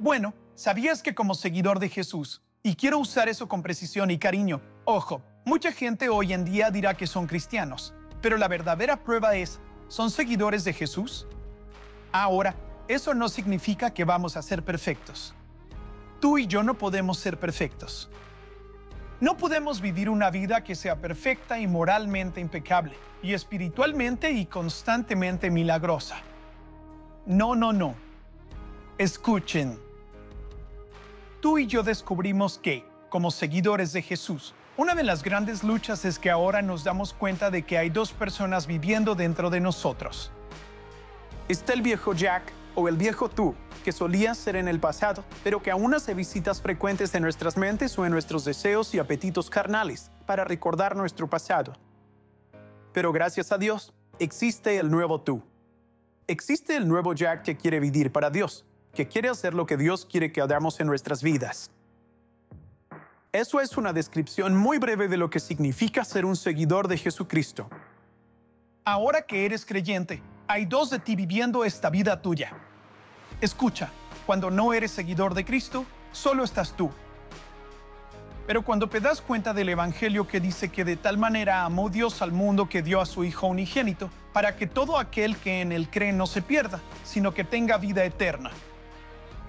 Bueno, ¿sabías que como seguidor de Jesús, y quiero usar eso con precisión y cariño, ojo, mucha gente hoy en día dirá que son cristianos, pero la verdadera prueba es, ¿son seguidores de Jesús? Ahora, eso no significa que vamos a ser perfectos. Tú y yo no podemos ser perfectos. No podemos vivir una vida que sea perfecta y moralmente impecable, y espiritualmente y constantemente milagrosa. No, no, no. Escuchen. Tú y yo descubrimos que, como seguidores de Jesús, una de las grandes luchas es que ahora nos damos cuenta de que hay dos personas viviendo dentro de nosotros. Está el viejo Jack o el viejo tú, que solías ser en el pasado, pero que aún hace visitas frecuentes en nuestras mentes o en nuestros deseos y apetitos carnales para recordar nuestro pasado. Pero gracias a Dios, existe el nuevo tú. Existe el nuevo Jack que quiere vivir para Dios, que quiere hacer lo que Dios quiere que hagamos en nuestras vidas. Eso es una descripción muy breve de lo que significa ser un seguidor de Jesucristo. Ahora que eres creyente, hay dos de ti viviendo esta vida tuya. Escucha, cuando no eres seguidor de Cristo, solo estás tú. Pero cuando te das cuenta del Evangelio que dice que de tal manera amó Dios al mundo que dio a su Hijo unigénito, para que todo aquel que en él cree no se pierda, sino que tenga vida eterna.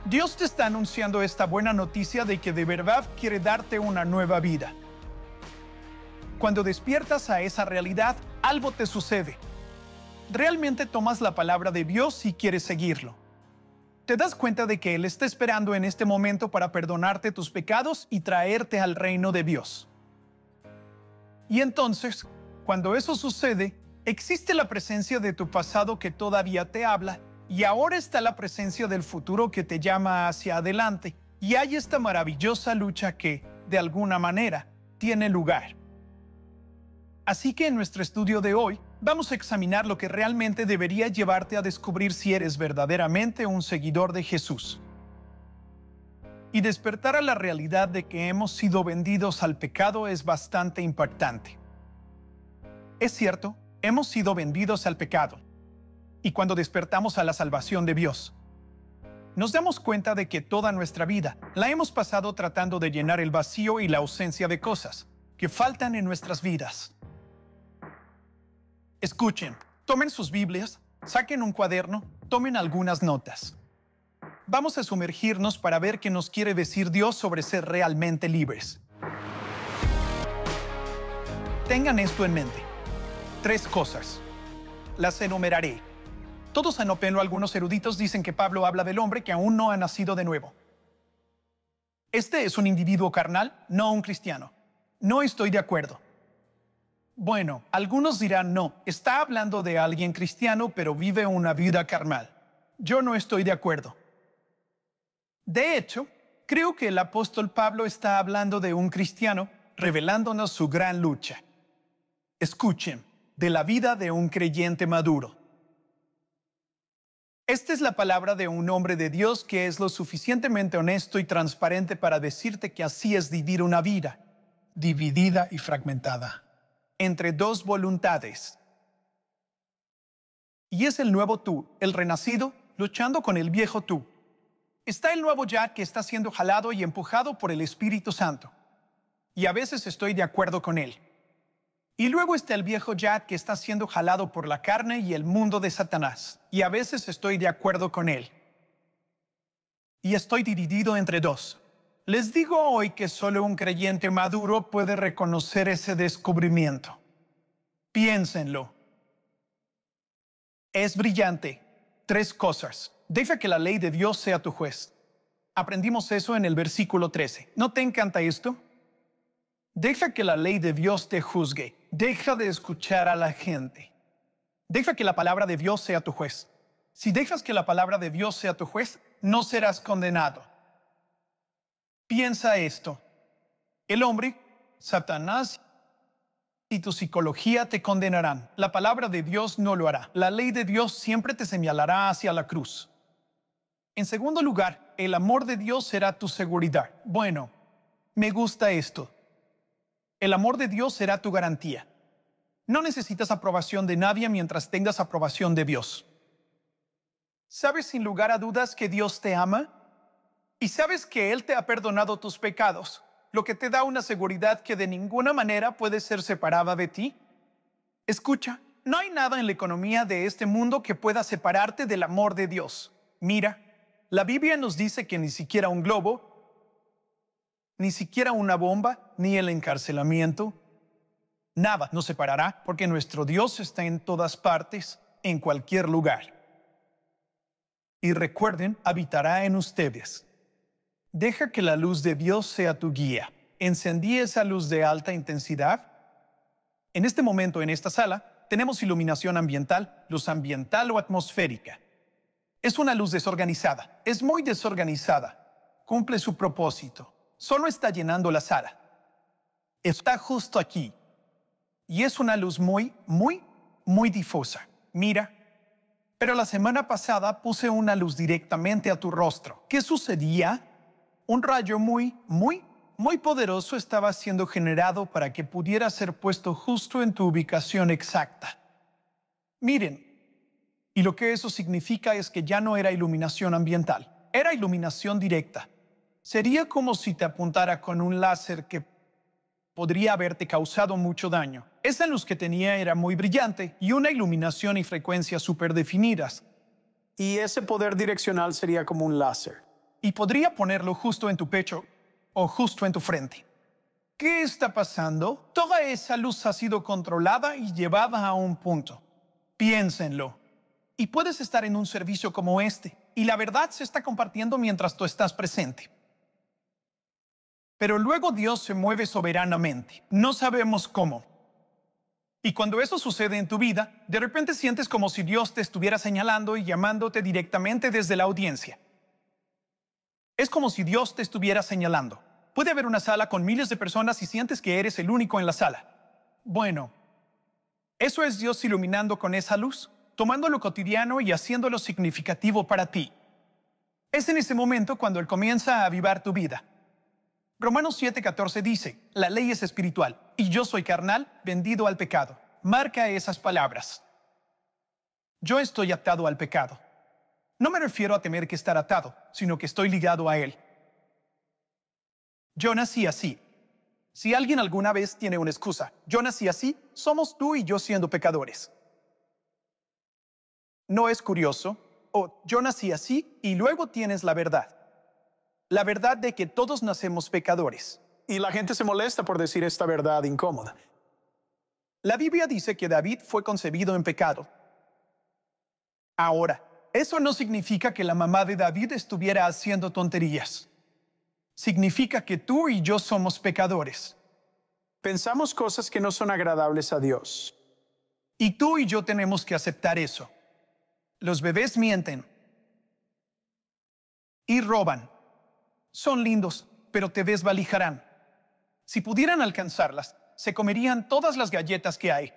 Dios te está anunciando esta buena noticia de que de verdad quiere darte una nueva vida. Cuando despiertas a esa realidad, algo te sucede. Realmente tomas la palabra de Dios y quieres seguirlo. Te das cuenta de que Él está esperando en este momento para perdonarte tus pecados y traerte al reino de Dios. Y entonces, cuando eso sucede, existe la presencia de tu pasado que todavía te habla, y ahora está la presencia del futuro que te llama hacia adelante, y hay esta maravillosa lucha que, de alguna manera, tiene lugar. Así que en nuestro estudio de hoy, vamos a examinar lo que realmente debería llevarte a descubrir si eres verdaderamente un seguidor de Jesús. Y despertar a la realidad de que hemos sido vendidos al pecado es bastante impactante. Es cierto, hemos sido vendidos al pecado. Y cuando despertamos a la salvación de Dios, nos damos cuenta de que toda nuestra vida la hemos pasado tratando de llenar el vacío y la ausencia de cosas que faltan en nuestras vidas. Escuchen, tomen sus Biblias, saquen un cuaderno, tomen algunas notas. Vamos a sumergirnos para ver qué nos quiere decir Dios sobre ser realmente libres. Tengan esto en mente. Tres cosas. Las enumeraré. Todos en opelo, algunos eruditos dicen que Pablo habla del hombre que aún no ha nacido de nuevo. Este es un individuo carnal, no un cristiano. No estoy de acuerdo. Bueno, algunos dirán no, está hablando de alguien cristiano, pero vive una vida carnal. Yo no estoy de acuerdo. De hecho, creo que el apóstol Pablo está hablando de un cristiano, revelándonos su gran lucha. Escuchen, de la vida de un creyente maduro. Esta es la palabra de un hombre de Dios que es lo suficientemente honesto y transparente para decirte que así es vivir una vida, dividida y fragmentada entre dos voluntades. Y es el nuevo tú, el renacido, luchando con el viejo tú. Está el nuevo Jack que está siendo jalado y empujado por el Espíritu Santo. Y a veces estoy de acuerdo con él. Y luego está el viejo Jack que está siendo jalado por la carne y el mundo de Satanás. Y a veces estoy de acuerdo con él. Y estoy dividido entre dos. Les digo hoy que solo un creyente maduro puede reconocer ese descubrimiento. Piénsenlo. Es brillante. Tres cosas. Deja que la ley de Dios sea tu juez. Aprendimos eso en el versículo 13. ¿No te encanta esto? Deja que la ley de Dios te juzgue. Deja de escuchar a la gente. Deja que la palabra de Dios sea tu juez. Si dejas que la palabra de Dios sea tu juez, no serás condenado. Piensa esto. El hombre, Satanás y tu psicología te condenarán. La palabra de Dios no lo hará. La ley de Dios siempre te señalará hacia la cruz. En segundo lugar, el amor de Dios será tu seguridad. Bueno, me gusta esto. El amor de Dios será tu garantía. No necesitas aprobación de nadie mientras tengas aprobación de Dios. ¿Sabes sin lugar a dudas que Dios te ama? Y sabes que Él te ha perdonado tus pecados, lo que te da una seguridad que de ninguna manera puede ser separada de ti. Escucha, no hay nada en la economía de este mundo que pueda separarte del amor de Dios. Mira, la Biblia nos dice que ni siquiera un globo, ni siquiera una bomba, ni el encarcelamiento, nada nos separará, porque nuestro Dios está en todas partes, en cualquier lugar. Y recuerden, habitará en ustedes. Deja que la luz de Dios sea tu guía. Encendí esa luz de alta intensidad. En este momento, en esta sala, tenemos iluminación ambiental, luz ambiental o atmosférica. Es una luz desorganizada. Es muy desorganizada. Cumple su propósito. Solo está llenando la sala. Está justo aquí. Y es una luz muy, muy, muy difusa. Mira. Pero la semana pasada puse una luz directamente a tu rostro. ¿Qué sucedía? Un rayo muy, muy, muy poderoso estaba siendo generado para que pudiera ser puesto justo en tu ubicación exacta. Miren, y lo que eso significa es que ya no era iluminación ambiental, era iluminación directa. Sería como si te apuntara con un láser que podría haberte causado mucho daño. Esa luz que tenía era muy brillante y una iluminación y frecuencias súper definidas. Y ese poder direccional sería como un láser. Y podría ponerlo justo en tu pecho o justo en tu frente. ¿Qué está pasando? Toda esa luz ha sido controlada y llevada a un punto. Piénsenlo. Y puedes estar en un servicio como este, y la verdad se está compartiendo mientras tú estás presente. Pero luego Dios se mueve soberanamente. No sabemos cómo. Y cuando eso sucede en tu vida, de repente sientes como si Dios te estuviera señalando y llamándote directamente desde la audiencia. Es como si Dios te estuviera señalando. Puede haber una sala con miles de personas y sientes que eres el único en la sala. Bueno, eso es Dios iluminando con esa luz, tomando lo cotidiano y haciéndolo significativo para ti. Es en ese momento cuando Él comienza a avivar tu vida. Romanos 7:14 dice, la ley es espiritual y yo soy carnal, vendido al pecado. Marca esas palabras. Yo estoy atado al pecado. No me refiero a tener que estar atado, sino que estoy ligado a él. Yo nací así. Si alguien alguna vez tiene una excusa, yo nací así, somos tú y yo siendo pecadores. ¿No es curioso? O yo nací así y luego tienes la verdad. La verdad de que todos nacemos pecadores. Y la gente se molesta por decir esta verdad incómoda. La Biblia dice que David fue concebido en pecado. Ahora, eso no significa que la mamá de David estuviera haciendo tonterías. Significa que tú y yo somos pecadores. Pensamos cosas que no son agradables a Dios. Y tú y yo tenemos que aceptar eso. Los bebés mienten. Y roban. Son lindos, pero te desvalijarán. Si pudieran alcanzarlas, se comerían todas las galletas que hay.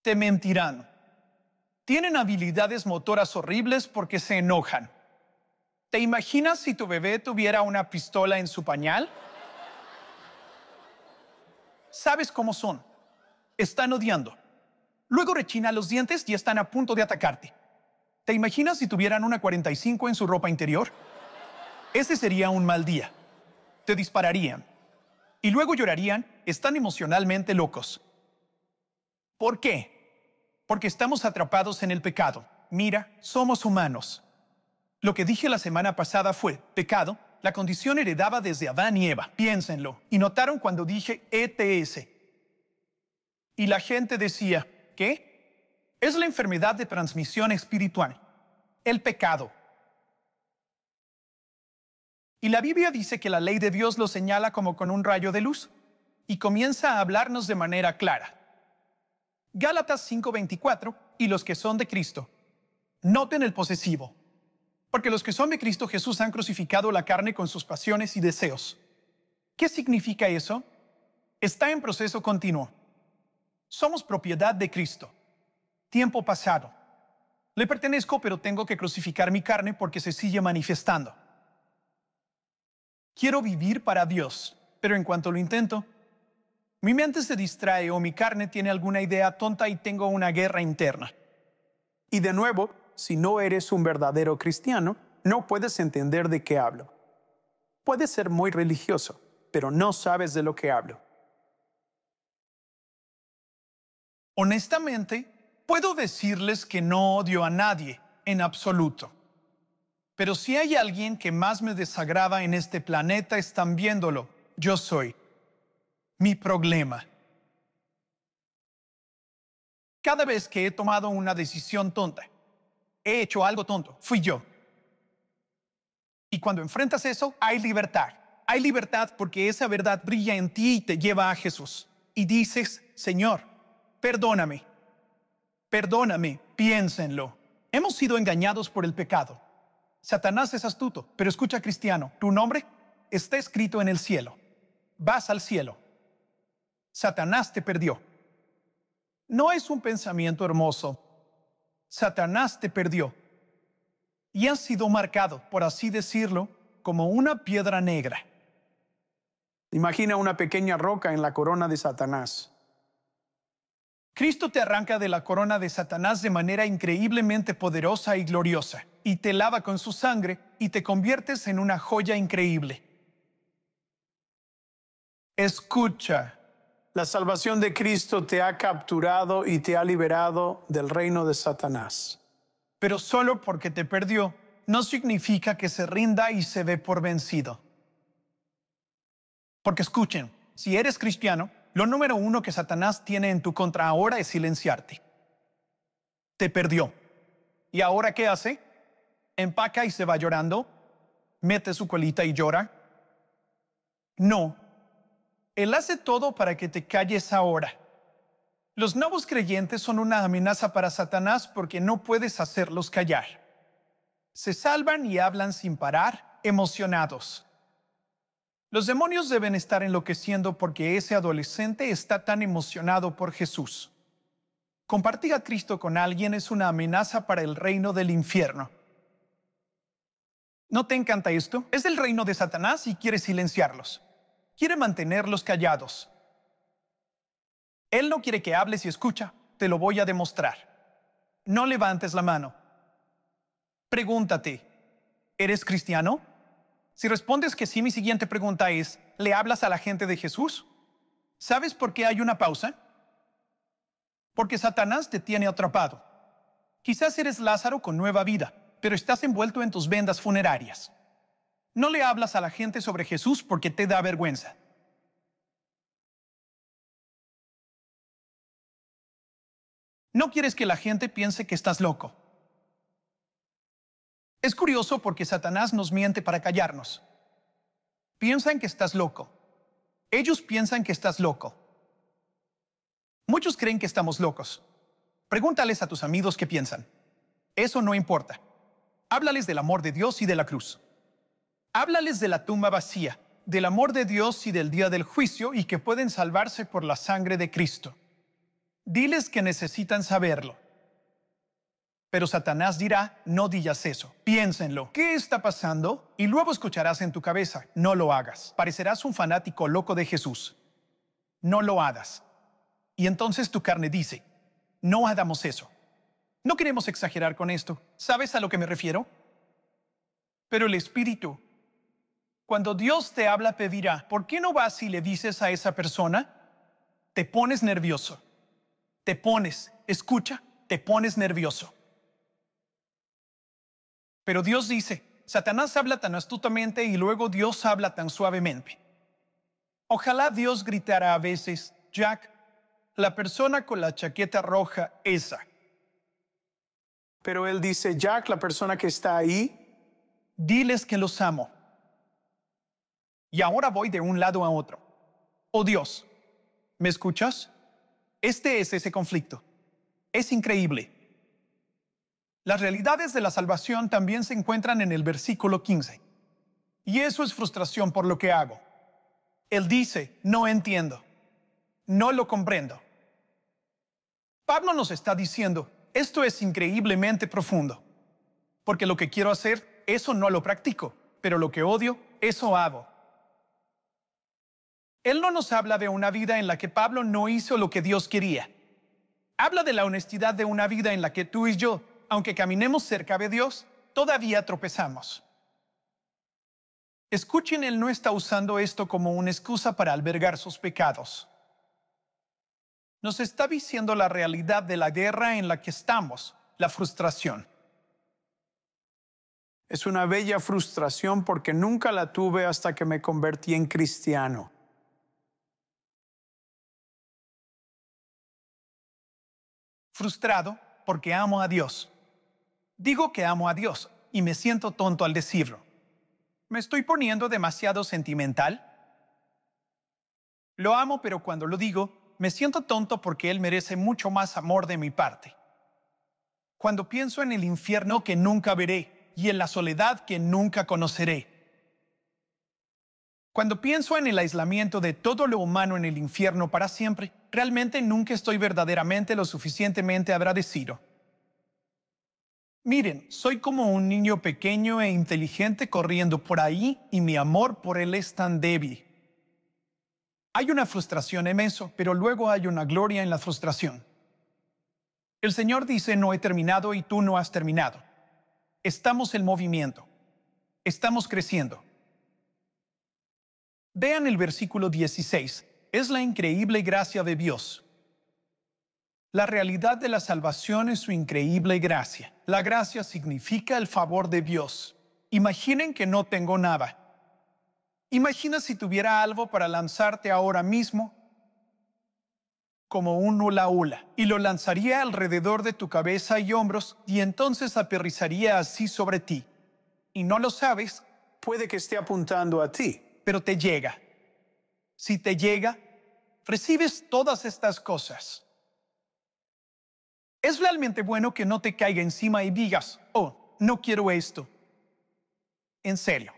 Te mentirán. Tienen habilidades motoras horribles porque se enojan. ¿Te imaginas si tu bebé tuviera una pistola en su pañal? ¿Sabes cómo son? Están odiando. Luego rechina los dientes y están a punto de atacarte. ¿Te imaginas si tuvieran una 45 en su ropa interior? Ese sería un mal día. Te dispararían. Y luego llorarían. Están emocionalmente locos. ¿Por qué? Porque estamos atrapados en el pecado. Mira, somos humanos. Lo que dije la semana pasada fue, pecado, la condición heredada desde Adán y Eva. Piénsenlo. Y notaron cuando dije ETS. Y la gente decía, ¿qué? Es la enfermedad de transmisión espiritual. El pecado. Y la Biblia dice que la ley de Dios lo señala como con un rayo de luz y comienza a hablarnos de manera clara. Gálatas 5:24 y los que son de Cristo. Noten el posesivo. Porque los que son de Cristo Jesús han crucificado la carne con sus pasiones y deseos. ¿Qué significa eso? Está en proceso continuo. Somos propiedad de Cristo. Tiempo pasado. Le pertenezco, pero tengo que crucificar mi carne porque se sigue manifestando. Quiero vivir para Dios, pero en cuanto lo intento, mi mente se distrae o mi carne tiene alguna idea tonta y tengo una guerra interna. Y de nuevo, si no eres un verdadero cristiano, no puedes entender de qué hablo. Puedes ser muy religioso, pero no sabes de lo que hablo. Honestamente, puedo decirles que no odio a nadie, en absoluto. Pero si hay alguien que más me desagrada en este planeta, están viéndolo. Yo soy. Mi problema. Cada vez que he tomado una decisión tonta, he hecho algo tonto. Fui yo. Y cuando enfrentas eso, hay libertad. Hay libertad porque esa verdad brilla en ti y te lleva a Jesús. Y dices, Señor, perdóname. Perdóname. Piénsenlo. Hemos sido engañados por el pecado. Satanás es astuto, pero escucha, cristiano, tu nombre está escrito en el cielo. Vas al cielo. Satanás te perdió. No es un pensamiento hermoso. Satanás te perdió. Y has sido marcado, por así decirlo, como una piedra negra. Imagina una pequeña roca en la corona de Satanás. Cristo te arranca de la corona de Satanás de manera increíblemente poderosa y gloriosa, y te lava con su sangre y te conviertes en una joya increíble. Escucha. La salvación de Cristo te ha capturado y te ha liberado del reino de Satanás. Pero solo porque te perdió, no significa que se rinda y se dé por vencido. Porque escuchen, si eres cristiano, lo número uno que Satanás tiene en tu contra ahora es silenciarte. Te perdió. ¿Y ahora qué hace? ¿Empaca y se va llorando? ¿Mete su colita y llora? No. Él hace todo para que te calles ahora. Los nuevos creyentes son una amenaza para Satanás porque no puedes hacerlos callar. Se salvan y hablan sin parar, emocionados. Los demonios deben estar enloqueciendo porque ese adolescente está tan emocionado por Jesús. Compartir a Cristo con alguien es una amenaza para el reino del infierno. ¿No te encanta esto? Es el reino de Satanás y quiere silenciarlos. Quiere mantenerlos callados. Él no quiere que hables y escucha. Te lo voy a demostrar. No levantes la mano. Pregúntate, ¿eres cristiano? Si respondes que sí, mi siguiente pregunta es, ¿le hablas a la gente de Jesús? ¿Sabes por qué hay una pausa? Porque Satanás te tiene atrapado. Quizás eres Lázaro con nueva vida, pero estás envuelto en tus vendas funerarias. No le hablas a la gente sobre Jesús porque te da vergüenza. No quieres que la gente piense que estás loco. Es curioso porque Satanás nos miente para callarnos. Piensan que estás loco. Ellos piensan que estás loco. Muchos creen que estamos locos. Pregúntales a tus amigos qué piensan. Eso no importa. Háblales del amor de Dios y de la cruz. Háblales de la tumba vacía, del amor de Dios y del día del juicio y que pueden salvarse por la sangre de Cristo. Diles que necesitan saberlo. Pero Satanás dirá, no digas eso. Piénsenlo. ¿Qué está pasando? Y luego escucharás en tu cabeza, no lo hagas. Parecerás un fanático loco de Jesús. No lo hagas. Y entonces tu carne dice, no hagamos eso. No queremos exagerar con esto. ¿Sabes a lo que me refiero? Pero el Espíritu, cuando Dios te habla, pedirá, ¿por qué no vas y le dices a esa persona? Te pones nervioso. Te pones, escucha, te pones nervioso. Pero Dios dice, Satanás habla tan astutamente y luego Dios habla tan suavemente. Ojalá Dios gritara a veces, Jack, la persona con la chaqueta roja, esa. Pero él dice, Jack, la persona que está ahí, diles que los amo. Y ahora voy de un lado a otro. Oh Dios, ¿me escuchas? Este es ese conflicto. Es increíble. Las realidades de la salvación también se encuentran en el versículo 15. Y eso es frustración por lo que hago. Él dice, no entiendo. No lo comprendo. Pablo nos está diciendo, esto es increíblemente profundo. Porque lo que quiero hacer, eso no lo practico. Pero lo que odio, eso hago. Él no nos habla de una vida en la que Pablo no hizo lo que Dios quería. Habla de la honestidad de una vida en la que tú y yo, aunque caminemos cerca de Dios, todavía tropezamos. Escuchen, él no está usando esto como una excusa para albergar sus pecados. Nos está diciendo la realidad de la guerra en la que estamos, la frustración. Es una bella frustración porque nunca la tuve hasta que me convertí en cristiano. Frustrado porque amo a Dios. Digo que amo a Dios y me siento tonto al decirlo. ¿Me estoy poniendo demasiado sentimental? Lo amo, pero cuando lo digo, me siento tonto porque Él merece mucho más amor de mi parte. Cuando pienso en el infierno que nunca veré y en la soledad que nunca conoceré. Cuando pienso en el aislamiento de todo lo humano en el infierno para siempre, realmente nunca estoy verdaderamente lo suficientemente agradecido. Miren, soy como un niño pequeño e inteligente corriendo por ahí y mi amor por él es tan débil. Hay una frustración en eso, pero luego hay una gloria en la frustración. El Señor dice, no he terminado y tú no has terminado. Estamos en movimiento. Estamos creciendo. Vean el versículo 16. Es la increíble gracia de Dios. La realidad de la salvación es su increíble gracia. La gracia significa el favor de Dios. Imaginen que no tengo nada. Imagina si tuviera algo para lanzarte ahora mismo como un hula hula y lo lanzaría alrededor de tu cabeza y hombros y entonces aterrizaría así sobre ti. Y no lo sabes, puede que esté apuntando a ti, pero te llega. Si te llega, recibes todas estas cosas. Es realmente bueno que no te caiga encima y digas, oh, no quiero esto. En serio.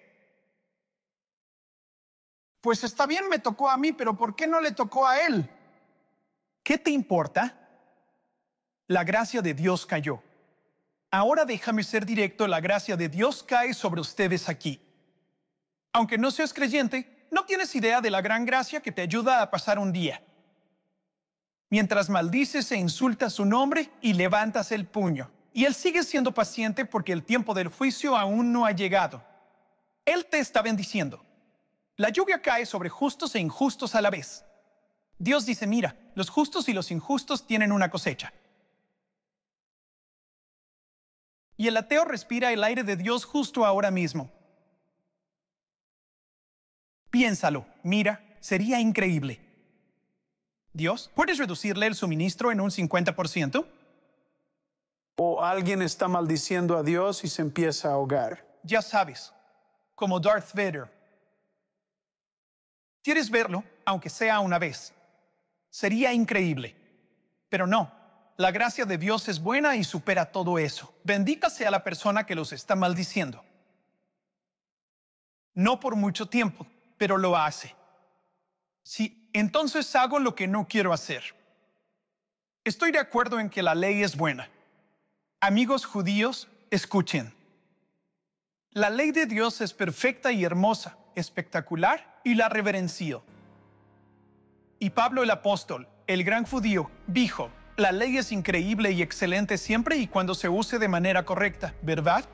Pues está bien, me tocó a mí, pero ¿por qué no le tocó a él? ¿Qué te importa? La gracia de Dios cayó. Ahora déjame ser directo, la gracia de Dios cae sobre ustedes aquí. Aunque no seas creyente, no tienes idea de la gran gracia que te ayuda a pasar un día. Mientras maldices e insultas su nombre y levantas el puño. Y él sigue siendo paciente porque el tiempo del juicio aún no ha llegado. Él te está bendiciendo. La lluvia cae sobre justos e injustos a la vez. Dios dice, mira, los justos y los injustos tienen una cosecha. Y el ateo respira el aire de Dios justo ahora mismo. Piénsalo, mira, sería increíble. Dios, ¿puedes reducirle el suministro en un 50%? O alguien está maldiciendo a Dios y se empieza a ahogar. Ya sabes, como Darth Vader. ¿Quieres verlo, aunque sea una vez? Sería increíble. Pero no, la gracia de Dios es buena y supera todo eso. Bendita sea la persona que los está maldiciendo. No por mucho tiempo, pero lo hace. Sí. Entonces hago lo que no quiero hacer. Estoy de acuerdo en que la ley es buena. Amigos judíos, escuchen. La ley de Dios es perfecta y hermosa, espectacular, y la reverencio. Y Pablo el apóstol, el gran judío, dijo, la ley es increíble y excelente siempre y cuando se use de manera correcta, ¿verdad?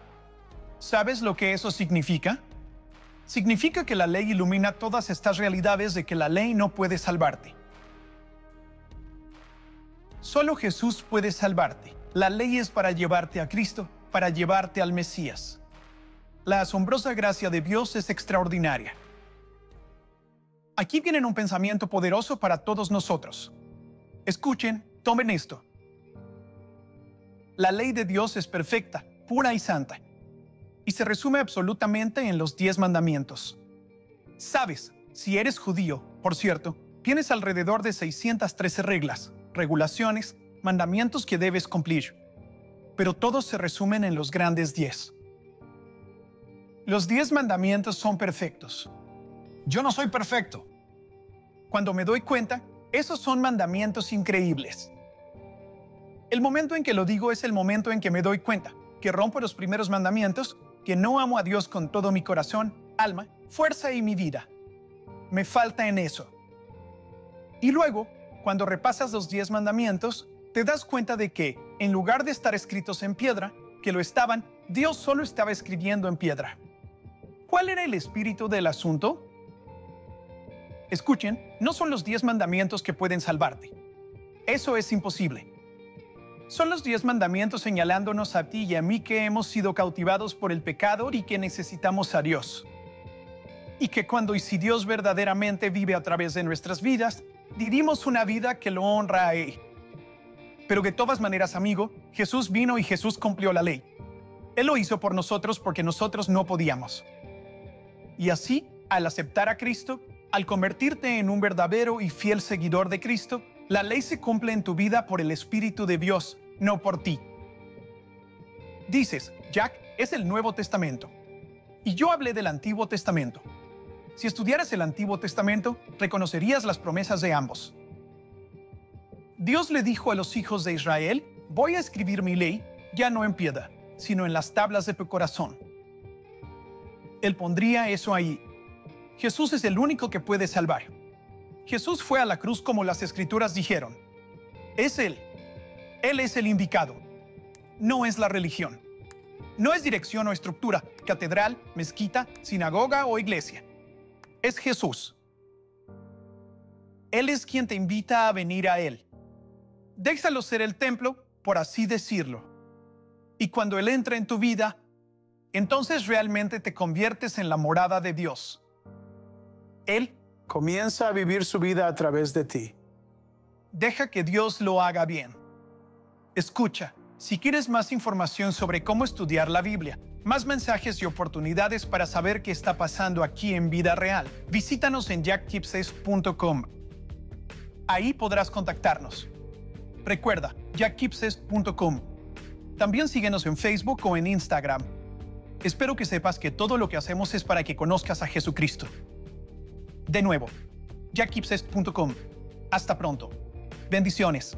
¿Sabes lo que eso significa? Significa que la ley ilumina todas estas realidades de que la ley no puede salvarte. Solo Jesús puede salvarte. La ley es para llevarte a Cristo, para llevarte al Mesías. La asombrosa gracia de Dios es extraordinaria. Aquí viene un pensamiento poderoso para todos nosotros. Escuchen, tomen esto. La ley de Dios es perfecta, pura y santa. Y se resume absolutamente en los 10 mandamientos. Sabes, si eres judío, por cierto, tienes alrededor de 613 reglas, regulaciones, mandamientos que debes cumplir. Pero todos se resumen en los grandes 10. Los 10 mandamientos son perfectos. Yo no soy perfecto. Cuando me doy cuenta, esos son mandamientos increíbles. El momento en que lo digo es el momento en que me doy cuenta, que rompo los primeros mandamientos, que no amo a Dios con todo mi corazón, alma, fuerza y mi vida. Me falta en eso. Y luego, cuando repasas los 10 mandamientos, te das cuenta de que, en lugar de estar escritos en piedra, que lo estaban, Dios solo estaba escribiendo en piedra. ¿Cuál era el espíritu del asunto? Escuchen, no son los 10 mandamientos que pueden salvarte. Eso es imposible. Son los 10 mandamientos señalándonos a ti y a mí que hemos sido cautivados por el pecado y que necesitamos a Dios. Y que cuando y si Dios verdaderamente vive a través de nuestras vidas, vivimos una vida que lo honra a Él. Pero de todas maneras, amigo, Jesús vino y Jesús cumplió la ley. Él lo hizo por nosotros porque nosotros no podíamos. Y así, al aceptar a Cristo, al convertirte en un verdadero y fiel seguidor de Cristo, la ley se cumple en tu vida por el Espíritu de Dios, no por ti. Dices, Jack, es el Nuevo Testamento. Y yo hablé del Antiguo Testamento. Si estudiaras el Antiguo Testamento, reconocerías las promesas de ambos. Dios le dijo a los hijos de Israel, voy a escribir mi ley, ya no en piedra, sino en las tablas de tu corazón. Él pondría eso ahí. Jesús es el único que puede salvar. Jesús fue a la cruz como las Escrituras dijeron. Es Él. Él es el indicado. No es la religión. No es dirección o estructura, catedral, mezquita, sinagoga o iglesia. Es Jesús. Él es quien te invita a venir a Él. Déjalo ser el templo, por así decirlo. Y cuando Él entra en tu vida, entonces realmente te conviertes en la morada de Dios. Él comienza a vivir su vida a través de ti. Deja que Dios lo haga bien. Escucha, si quieres más información sobre cómo estudiar la Biblia, más mensajes y oportunidades para saber qué está pasando aquí en Vida Real, visítanos en jackhibbsesp.com. Ahí podrás contactarnos. Recuerda, jackhibbsesp.com. También síguenos en Facebook o en Instagram. Espero que sepas que todo lo que hacemos es para que conozcas a Jesucristo. De nuevo, jackhibbsesp.com. Hasta pronto. Bendiciones.